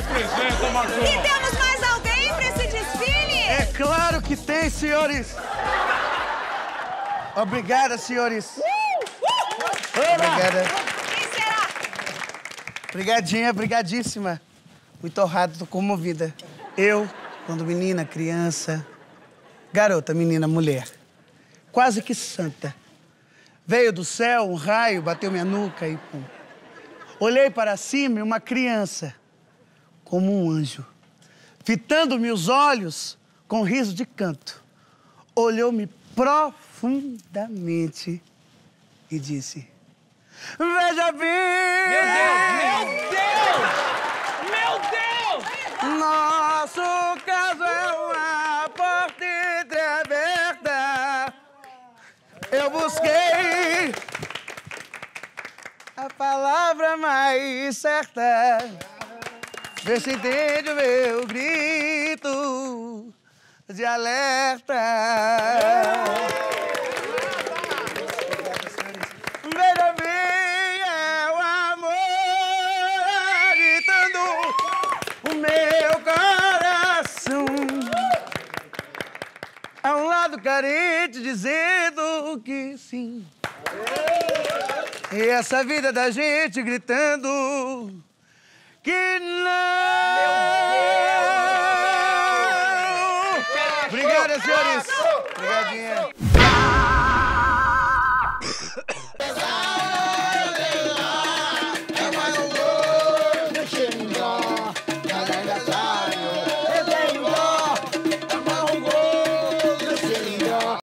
representa, Marcão. E temos mais alguém pra esse desfile? É claro que tem, senhores. Obrigada, senhores. Obrigada. Quem será? Obrigadinha, obrigadíssima. Muito honrado, tô comovida. Eu, quando menina, criança, garota, menina, mulher, quase que santa. Veio do céu um raio, bateu minha nuca e pum. Olhei para cima e uma criança, como um anjo, fitando-me os olhos com riso de canto, olhou-me profundamente e disse: veja bem! Meu Deus! Meu Deus! Nosso caso é uma porta entreaberta. Eu busquei a palavra mais certa. Vê se entende o meu grito de alerta. Veja bem, é o amor agitando o meu carente, dizendo que sim. E essa vida da gente gritando que não. Obrigada, senhores. Obrigadinha.